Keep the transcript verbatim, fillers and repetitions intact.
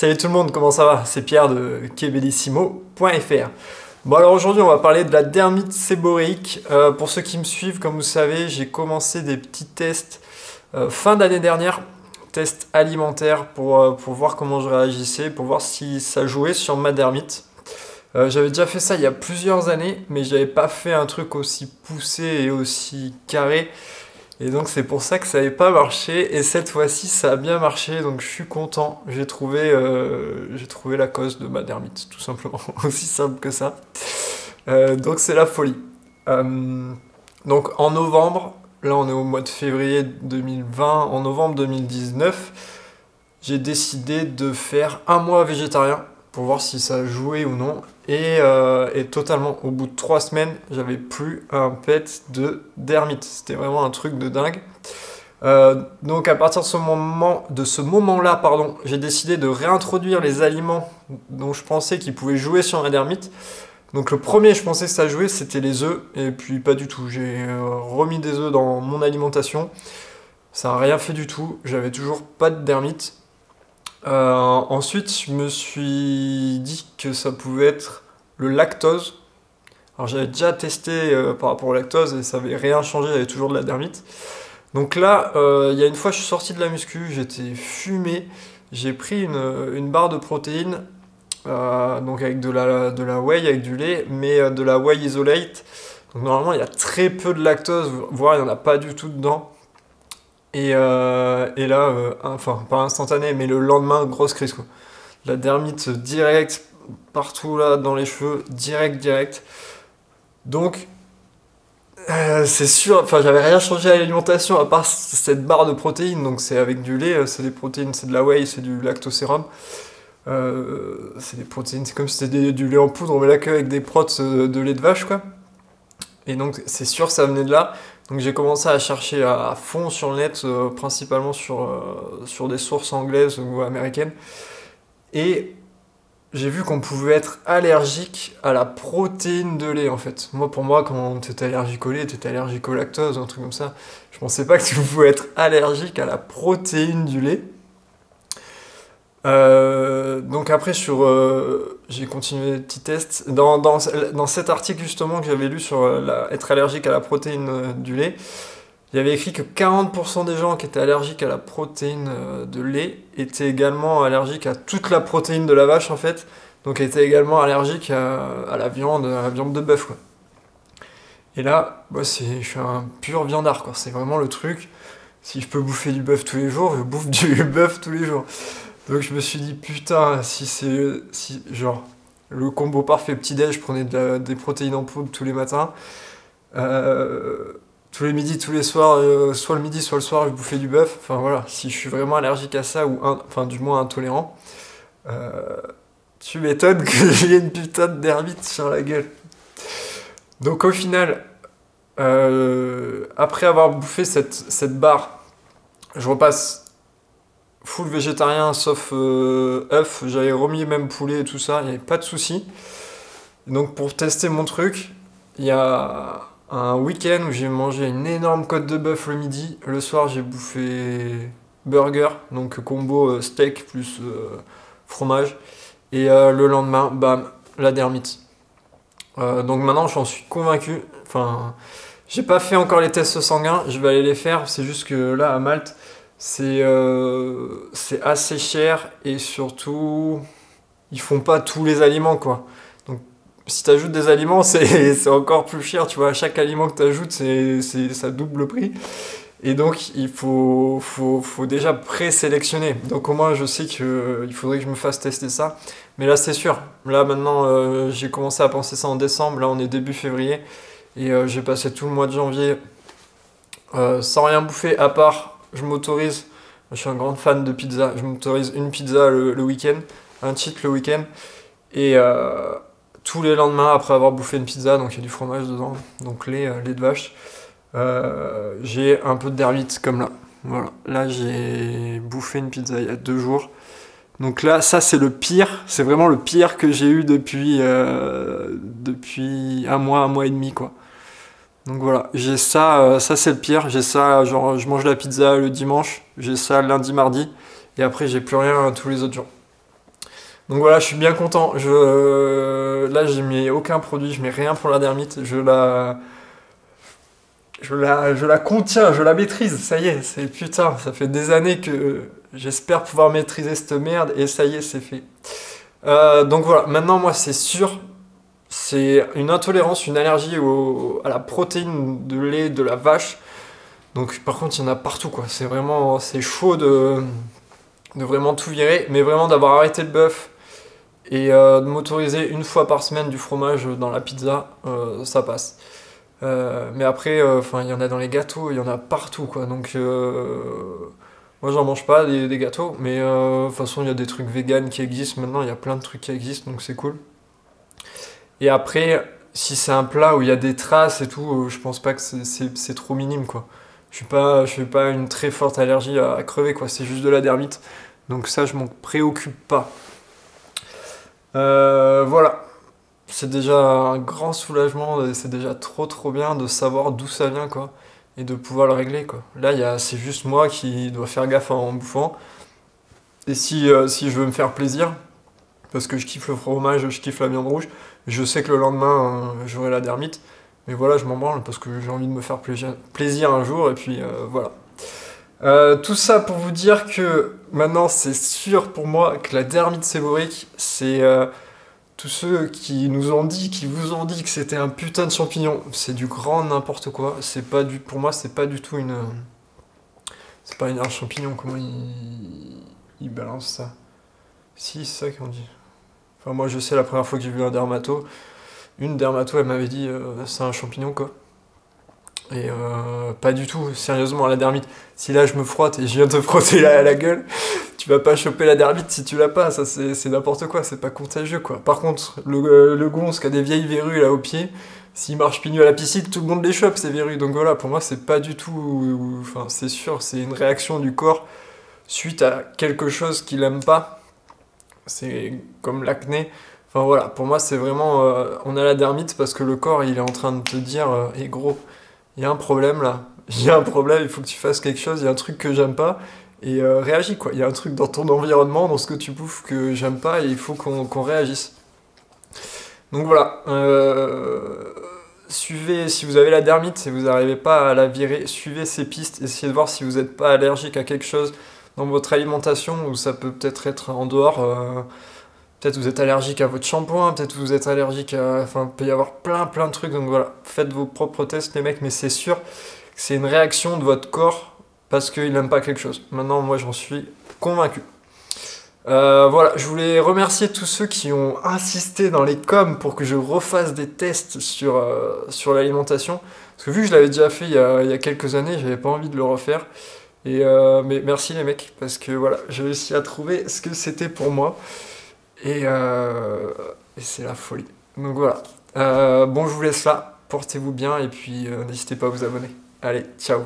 Salut tout le monde, comment ça va? C'est Pierre de Quebellissimo point F R. Bon alors aujourd'hui on va parler de la dermite séborrhéique. Euh, pour ceux qui me suivent, comme vous savez, j'ai commencé des petits tests euh, fin d'année dernière, tests alimentaires pour, euh, pour voir comment je réagissais, pour voir si ça jouait sur ma dermite. Euh, j'avais déjà fait ça il y a plusieurs années, mais j'avais pas fait un truc aussi poussé et aussi carré. Et donc c'est pour ça que ça n'avait pas marché, et cette fois-ci ça a bien marché, donc je suis content. J'ai trouvé, euh, j'ai trouvé la cause de ma dermite, tout simplement, aussi simple que ça. Euh, donc c'est la folie. Euh, donc en novembre, là on est au mois de février deux mille vingt, en novembre deux mille dix-neuf, j'ai décidé de faire un mois végétarien pour voir si ça jouait ou non, et, euh, et totalement, au bout de trois semaines, j'avais plus un pet de dermite. C'était vraiment un truc de dingue. Euh, donc à partir de ce moment, de ce moment-là, pardon, j'ai décidé de réintroduire les aliments dont je pensais qu'ils pouvaient jouer sur ma dermite. Donc le premier, je pensais que ça jouait, c'était les œufs, et puis pas du tout. J'ai euh, remis des œufs dans mon alimentation, ça n'a rien fait du tout, j'avais toujours pas de dermite. Euh, ensuite, je me suis dit que ça pouvait être le lactose. Alors j'avais déjà testé euh, par rapport au lactose et ça n'avait rien changé, j'avais toujours de la dermite. Donc là, euh, il y a une fois, je suis sorti de la muscu, j'étais fumé, j'ai pris une, une barre de protéines, euh, donc avec de la, de la whey, avec du lait, mais de la whey isolate. Donc normalement, il y a très peu de lactose, voire il n'y en a pas du tout dedans. Et, euh, et là, euh, enfin, pas instantané, mais le lendemain, grosse crise, quoi. La dermite directe, partout là, dans les cheveux, direct, direct. Donc, euh, c'est sûr, enfin, j'avais rien changé à l'alimentation, à part cette barre de protéines. Donc, c'est avec du lait, c'est des protéines, c'est de la whey, c'est du lactosérum. Euh, c'est des protéines, c'est comme si c'était du lait en poudre, mais là qu'avec des protes de lait de vache, quoi. Et donc, c'est sûr, ça venait de là. Donc j'ai commencé à chercher à fond sur le net, euh, principalement sur, euh, sur des sources anglaises ou américaines. Et j'ai vu qu'on pouvait être allergique à la protéine de lait, en fait. Moi, pour moi, quand tu étais allergique au lait, tu étais allergique au lactose, un truc comme ça. Je pensais pas que tu pouvais être allergique à la protéine du lait. Euh, donc après, sur, euh, j'ai continué les petits tests. Dans, dans, dans cet article justement que j'avais lu sur la, être allergique à la protéine euh, du lait, il y avait écrit que quarante pour cent des gens qui étaient allergiques à la protéine euh, de lait étaient également allergiques à toute la protéine de la vache en fait, donc étaient également allergiques à, à la viande, à la viande de bœuf quoi. Et là, moi, c'est, je suis un pur viandard quoi, c'est vraiment le truc. Si je peux bouffer du bœuf tous les jours, je bouffe du bœuf tous les jours. Donc je me suis dit, putain, si c'est si, genre le combo parfait petit-déj, je prenais de la, des protéines en poudre tous les matins, euh, tous les midis, tous les soirs, euh, soit le midi, soit le soir, je bouffais du bœuf. Enfin voilà, si je suis vraiment allergique à ça, ou un, enfin du moins intolérant, euh, tu m'étonnes que j'ai une putain de dermite sur la gueule. Donc au final, euh, après avoir bouffé cette, cette barre, je repasse full végétarien sauf euh, œuf, j'avais remis même poulet et tout ça, il n'y avait pas de souci. Donc pour tester mon truc, il y a un week-end où j'ai mangé une énorme côte de bœuf le midi, le soir j'ai bouffé burger, donc combo euh, steak plus euh, fromage, et euh, le lendemain, bam, la dermite. Euh, donc maintenant j'en suis convaincu, enfin j'ai pas fait encore les tests sanguins, je vais aller les faire, c'est juste que là à Malte, c'est euh, assez cher et surtout ils font pas tous les aliments quoi. Donc si tu ajoutes des aliments c'est encore plus cher, tu vois, à chaque aliment que tu ajoutes c'est ça double le prix. Et donc il faut, faut, faut déjà présélectionner. Donc au moins je sais qu'il euh, faudrait que je me fasse tester ça. Mais là c'est sûr, là maintenant euh, j'ai commencé à penser ça en décembre, là on est début février et euh, j'ai passé tout le mois de janvier euh, sans rien bouffer à part. Je m'autorise, je suis un grand fan de pizza, je m'autorise une pizza le, le week-end, un cheat le week-end, et euh, tous les lendemains après avoir bouffé une pizza, donc il y a du fromage dedans, donc lait, euh, lait de vache, euh, j'ai un peu de dermite comme là. Voilà, là j'ai bouffé une pizza il y a deux jours, donc là ça c'est le pire, c'est vraiment le pire que j'ai eu depuis, euh, depuis un mois, un mois et demi quoi. Donc voilà, j'ai ça, euh, ça c'est le pire, j'ai ça, genre je mange la pizza le dimanche, j'ai ça lundi, mardi, et après j'ai plus rien tous les autres jours. Donc voilà, je suis bien content. Je... Là, j'ai mis aucun produit, je mets rien pour la dermite. Je la... Je la, je la contiens, je la maîtrise, ça y est, c'est putain, ça fait des années que j'espère pouvoir maîtriser cette merde, et ça y est, c'est fait. Euh, donc voilà, maintenant moi c'est sûr, c'est une intolérance, une allergie au, à la protéine de lait de la vache. Donc par contre il y en a partout quoi, c'est vraiment, c'est chaud de, de vraiment tout virer, mais vraiment d'avoir arrêté le bœuf et euh, de m'autoriser une fois par semaine du fromage dans la pizza, euh, ça passe. Euh, mais après, enfin, euh, il y en a dans les gâteaux, il y en a partout, quoi. Donc, euh, moi, j'en mange pas des, des gâteaux, mais de euh, toute façon, il y a des trucs vegan qui existent maintenant. Il y a plein de trucs qui existent, donc c'est cool. Et après, si c'est un plat où il y a des traces et tout, euh, je pense pas que c'est trop minime, quoi. Je suis pas, je suis pas une très forte allergie à, à crever, quoi. C'est juste de la dermite, donc ça, je m'en préoccupe pas. Euh, voilà. C'est déjà un grand soulagement, c'est déjà trop trop bien de savoir d'où ça vient quoi, et de pouvoir le régler quoi. Là c'est juste moi qui dois faire gaffe en bouffant, et si, euh, si je veux me faire plaisir, parce que je kiffe le fromage, je kiffe la viande rouge, je sais que le lendemain euh, j'aurai la dermite, mais voilà je m'en branle parce que j'ai envie de me faire plaisir, plaisir un jour, et puis euh, voilà. Euh, tout ça pour vous dire que maintenant c'est sûr pour moi que la dermite séborrhéique, c'est... Euh, tous ceux qui nous ont dit, qui vous ont dit que c'était un putain de champignon, c'est du grand n'importe quoi. C'est pas du, pour moi, c'est pas du tout une, c'est pas une, un champignon. Comment ils il balancent ça? Si, c'est ça qu'on dit. Enfin, moi, je sais la première fois que j'ai vu un dermato, une dermato, elle m'avait dit euh, c'est un champignon quoi. Et euh, pas du tout. Sérieusement, la dermite. Si là, je me frotte et je viens te frotter la, la gueule. Tu vas pas choper la dermite si tu l'as pas, ça c'est n'importe quoi, c'est pas contagieux quoi. Par contre, le, le gonce qui a des vieilles verrues là au pied, s'il marche pieds nus à la piscine, tout le monde les chope ces verrues. Donc voilà, pour moi c'est pas du tout, enfin c'est sûr, c'est une réaction du corps suite à quelque chose qu'il aime pas. C'est comme l'acné. Enfin voilà, pour moi c'est vraiment, euh, on a la dermite parce que le corps il est en train de te dire, euh, hé gros, il y a un problème là, il y a un problème, il faut que tu fasses quelque chose, il y a un truc que j'aime pas. Et euh, réagis quoi, il y a un truc dans ton environnement, dans ce que tu bouffes que j'aime pas et il faut qu'on qu'on réagisse. Donc voilà, euh, suivez, si vous avez la dermite, si vous n'arrivez pas à la virer, suivez ces pistes, essayez de voir si vous n'êtes pas allergique à quelque chose dans votre alimentation, ou ça peut peut-être être en dehors, euh, peut-être vous êtes allergique à votre shampoing, peut-être vous êtes allergique à... Enfin, il peut y avoir plein plein de trucs, donc voilà, faites vos propres tests les mecs, mais c'est sûr que c'est une réaction de votre corps parce qu'il n'aime pas quelque chose. Maintenant, moi, j'en suis convaincu. Euh, voilà, je voulais remercier tous ceux qui ont insisté dans les coms pour que je refasse des tests sur, euh, sur l'alimentation. Parce que vu que je l'avais déjà fait il y a, il y a quelques années, j'avais pas envie de le refaire. Et, euh, mais merci les mecs, parce que voilà, j'ai réussi à trouver ce que c'était pour moi. Et, euh, et c'est la folie. Donc voilà. Euh, bon, je vous laisse là. Portez-vous bien et puis euh, n'hésitez pas à vous abonner. Allez, ciao.